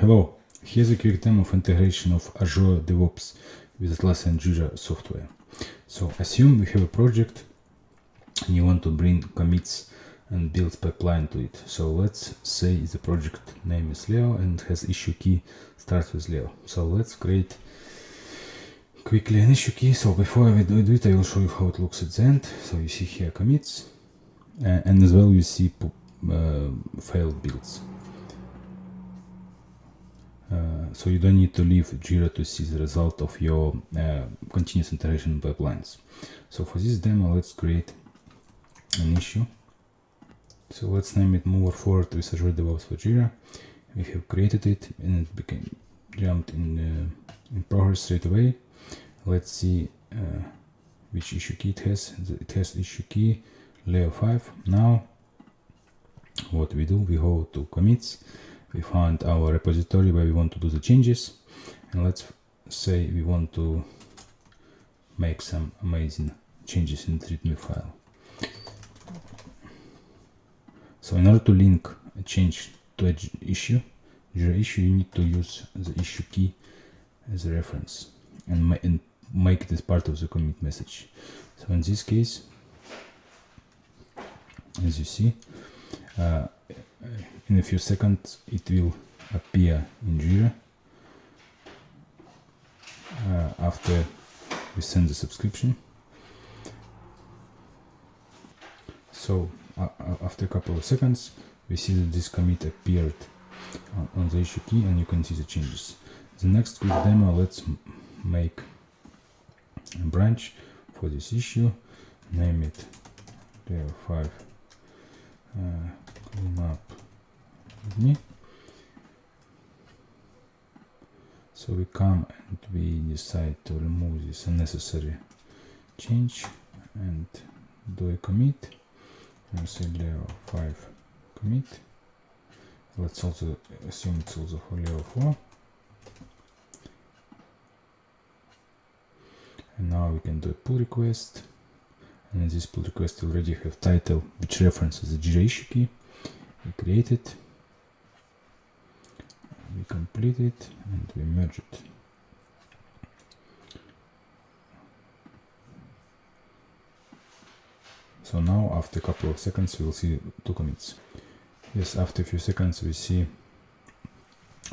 Hello, here's a quick demo of integration of Azure DevOps with Atlassian Jira software. So assume we have a project and you want to bring commits and build pipeline to it. So let's say the project name is Leo and has issue key starts with Leo. So let's create quickly an issue key. So before we do it, I will show you how it looks at the end. So you see here commits and as well you see failed builds. So you don't need to leave Jira to see the result of your continuous integration pipelines. So for this demo, let's create an issue. So let's name it Move Forward with Azure DevOps for Jira. We have created it and it became jumped in progress straight away. Let's see which issue key it has. It has issue key LEA 5. Now what we do, we go to commits. We find our repository where we want to do the changes, and let's say we want to make some amazing changes in the readme file. So in order to link a change to an issue, Jira issue, you need to use the issue key as a reference and make it as part of the commit message. So in this case, as you see, in a few seconds it will appear in Jira after we send the subscription. So after a couple of seconds we see that this commit appeared on the issue key and you can see the changes. The next quick demo, let's make a branch for this issue, name it LEO-5 cleanup readme. So we come and we decide to remove this unnecessary change and do a commit and say LEO5 commit. Let's also assume it's also for LEO4, and now we can do a pull request. And in this pull request, we already have title, which references the Jira issue key. We create it, we complete it, and we merge it. So now, after a couple of seconds, we will see two commits. Yes, after a few seconds, we see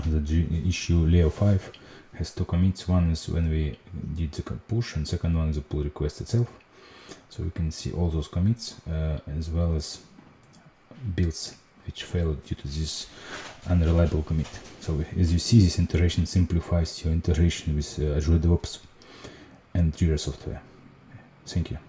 the issue LEO5 has two commits. One is when we did the push, and second one is the pull request itself. So we can see all those commits as well as builds which failed due to this unreliable commit. So as you see, this integration simplifies your integration with Azure DevOps and Jira software. Thank you.